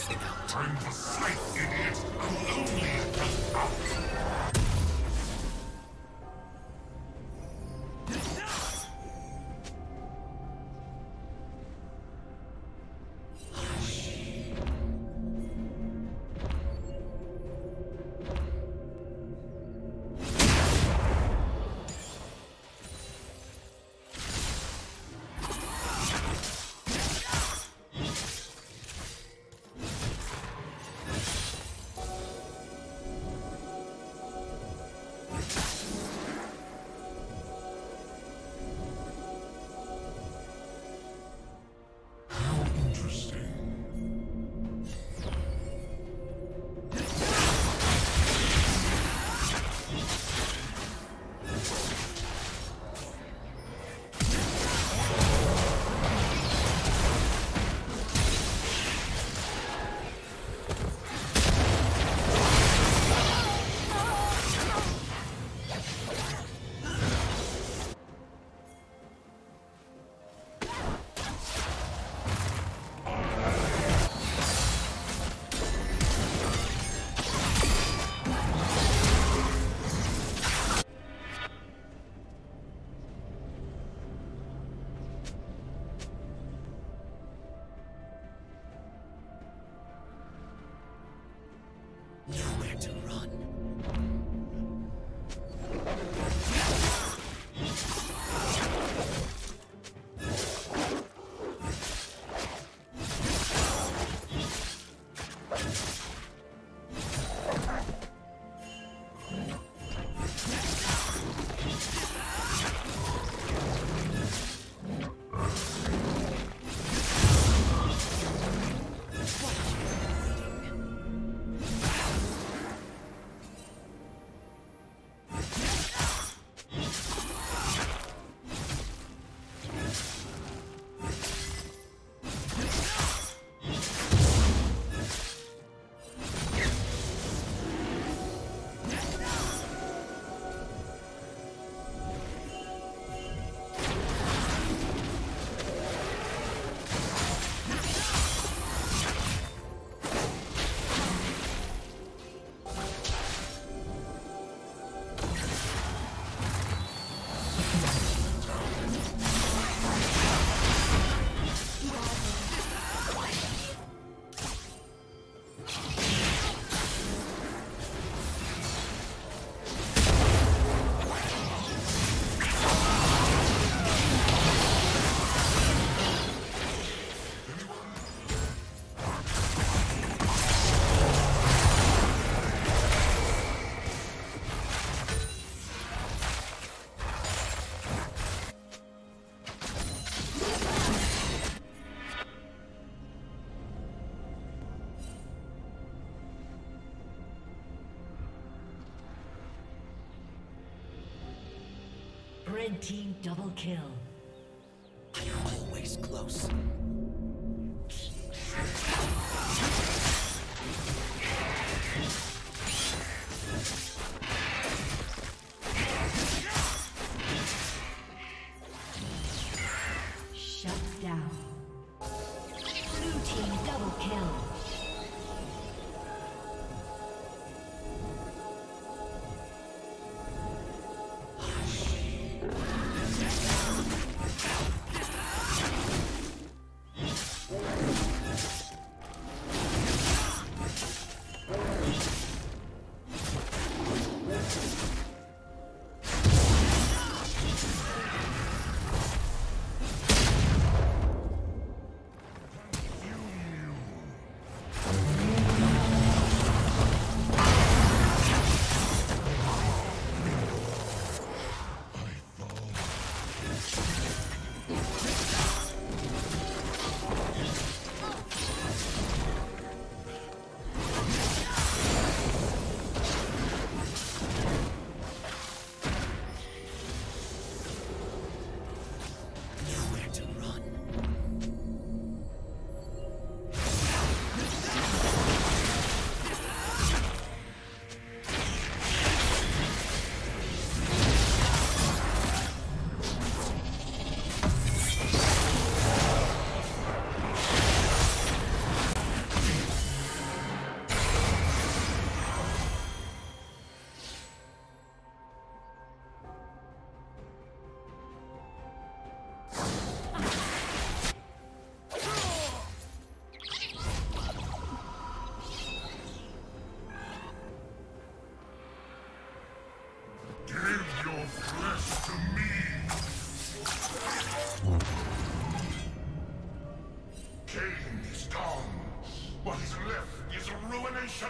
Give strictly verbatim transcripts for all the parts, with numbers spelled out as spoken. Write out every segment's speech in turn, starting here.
Tough it out. I'm the slight idiot. I'm only a tough out. Red team double kill. I'm always close. ruination!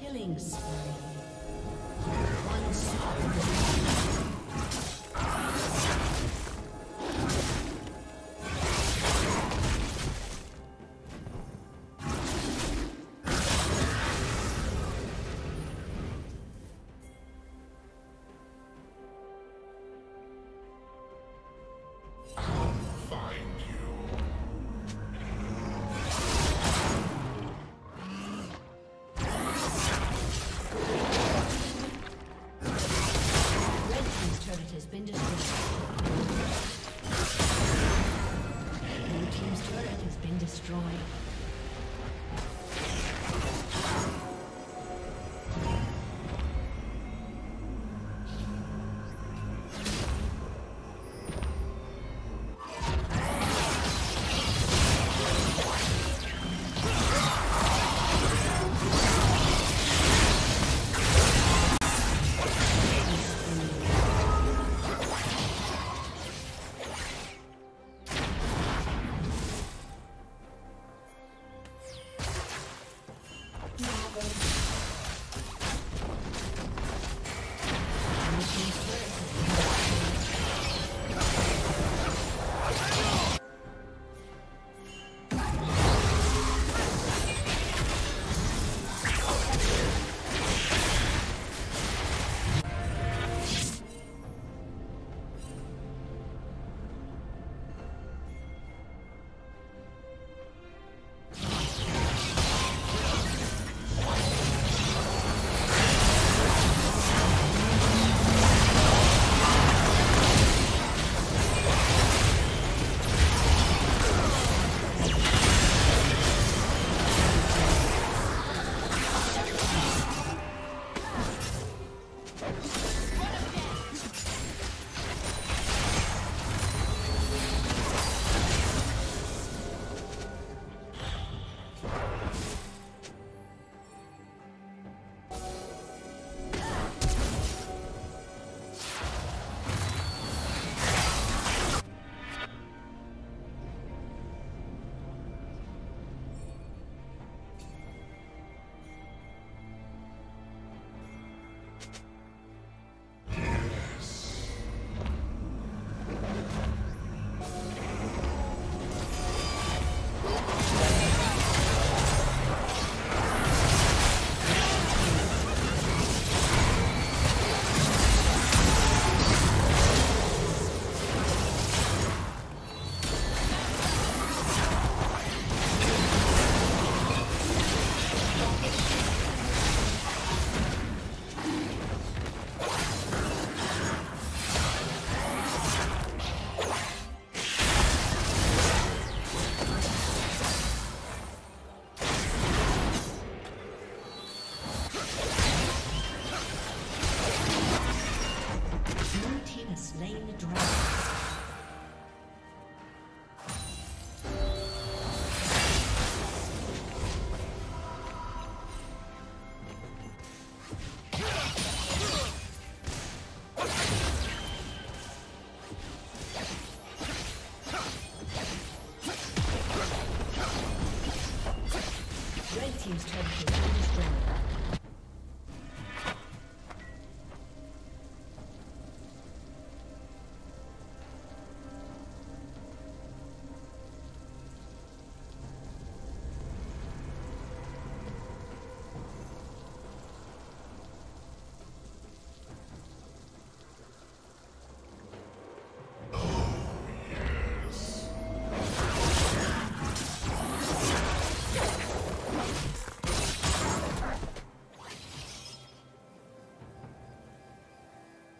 Killing spree. team's turret has been destroyed.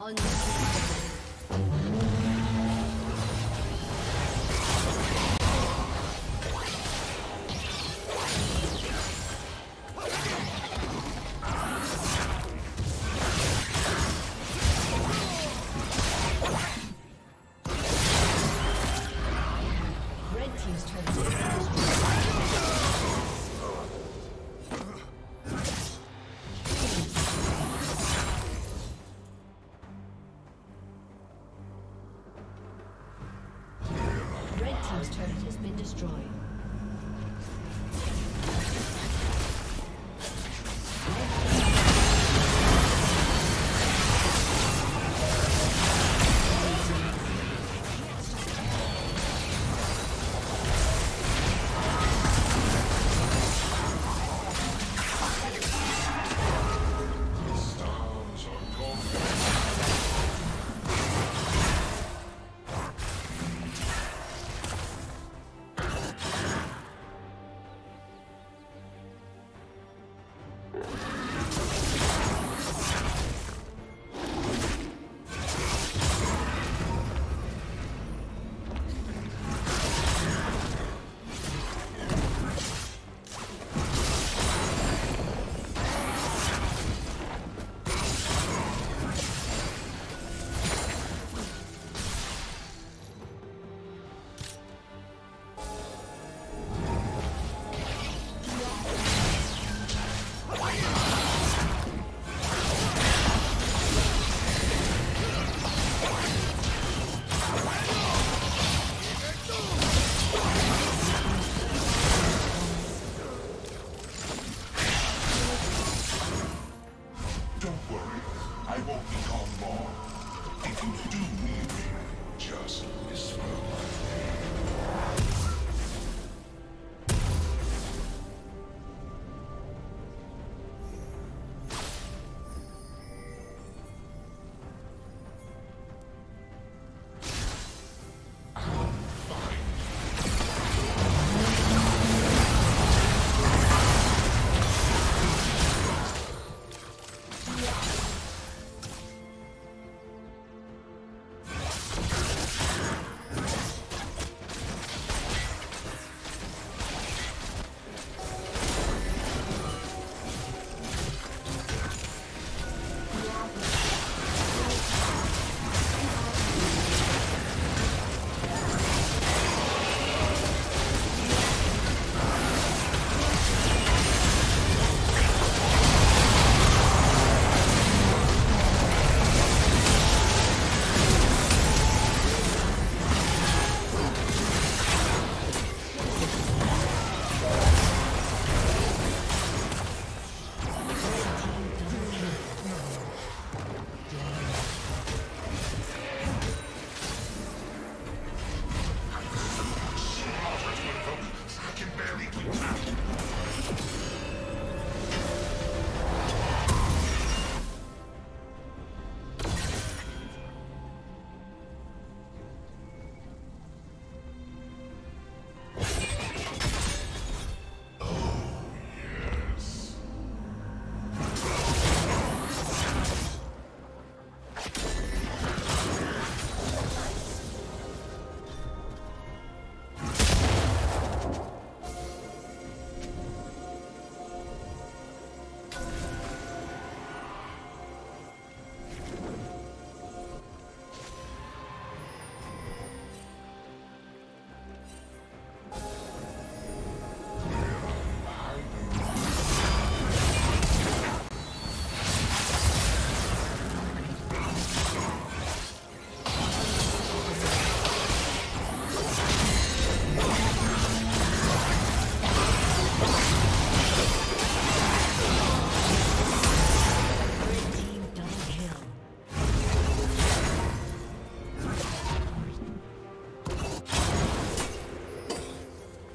On destroyed.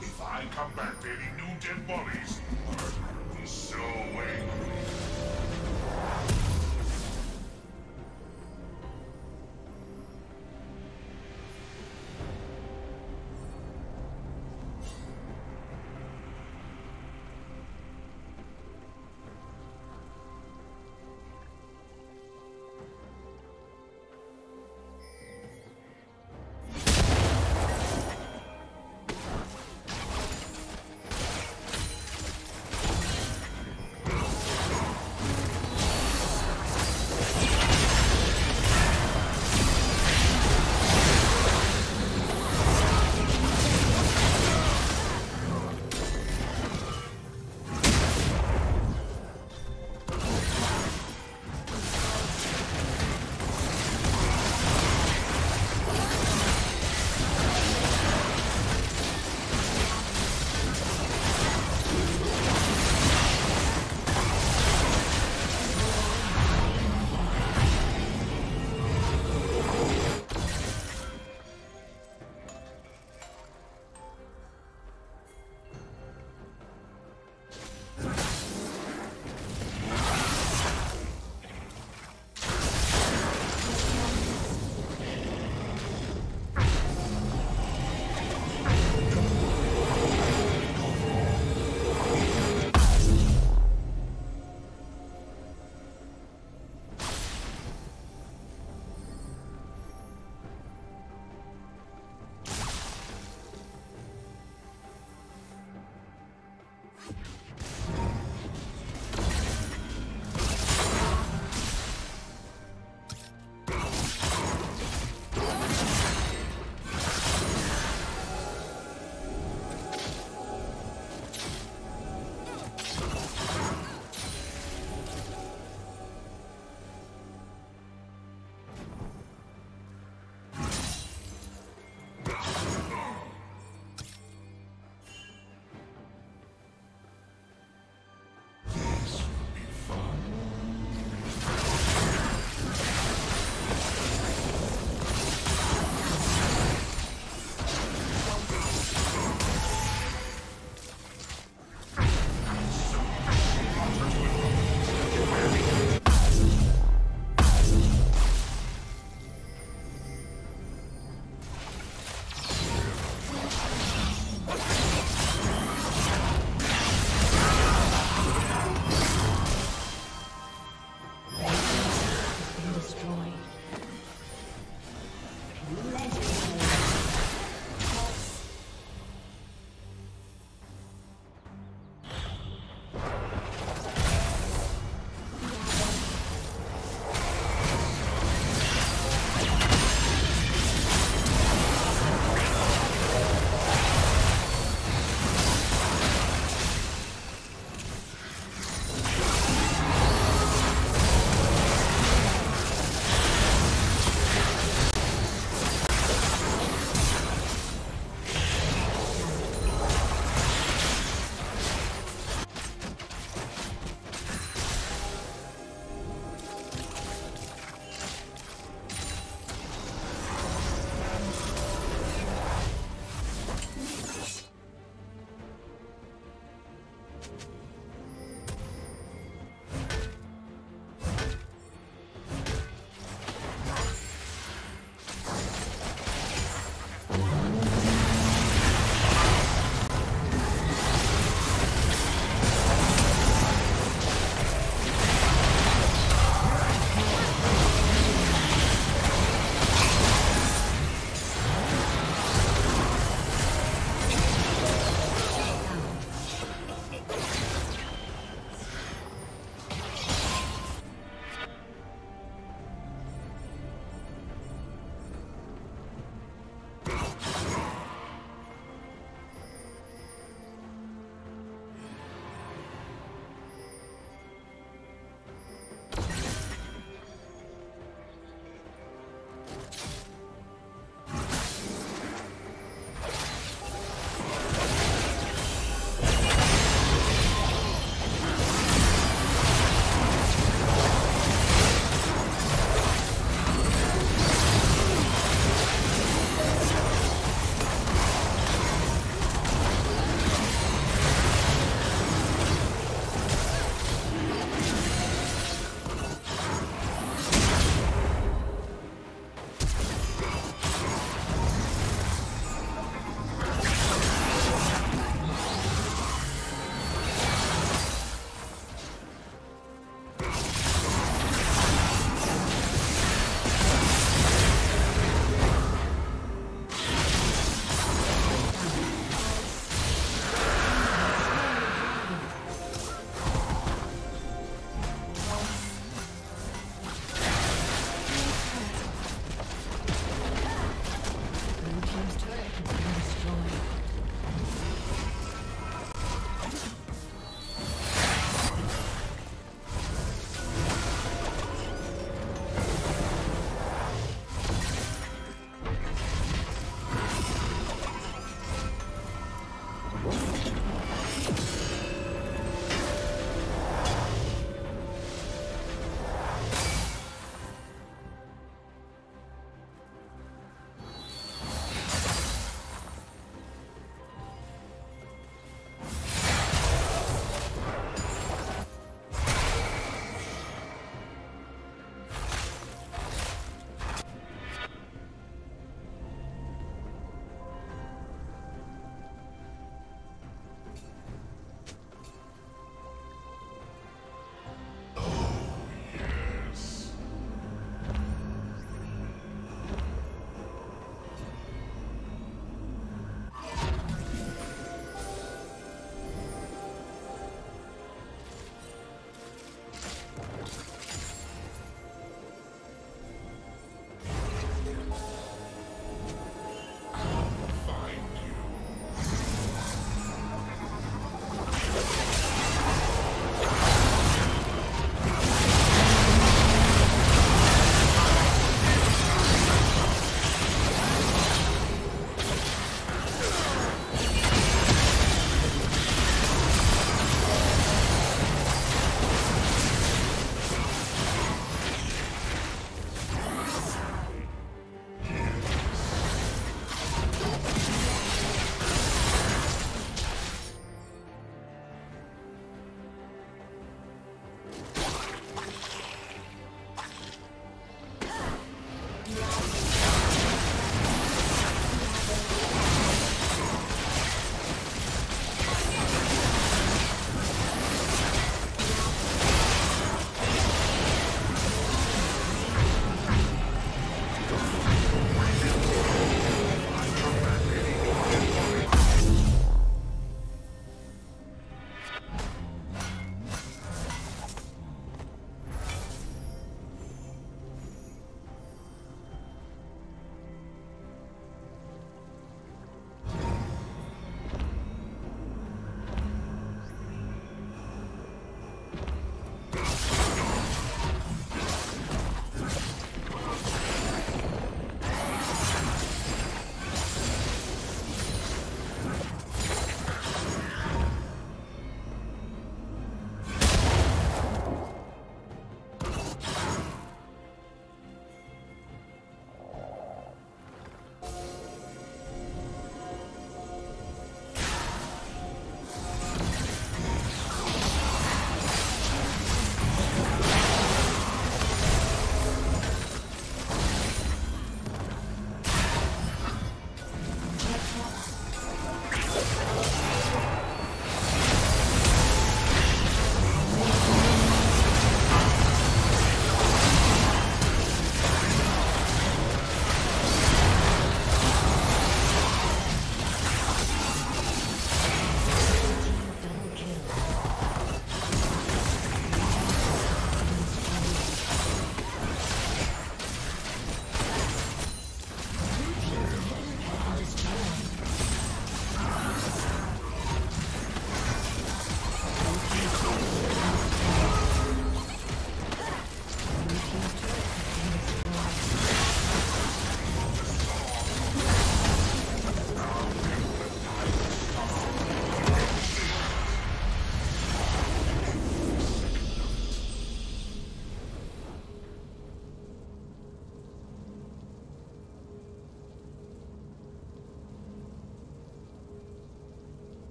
If I come back to any new dead bodies, I'll be so angry.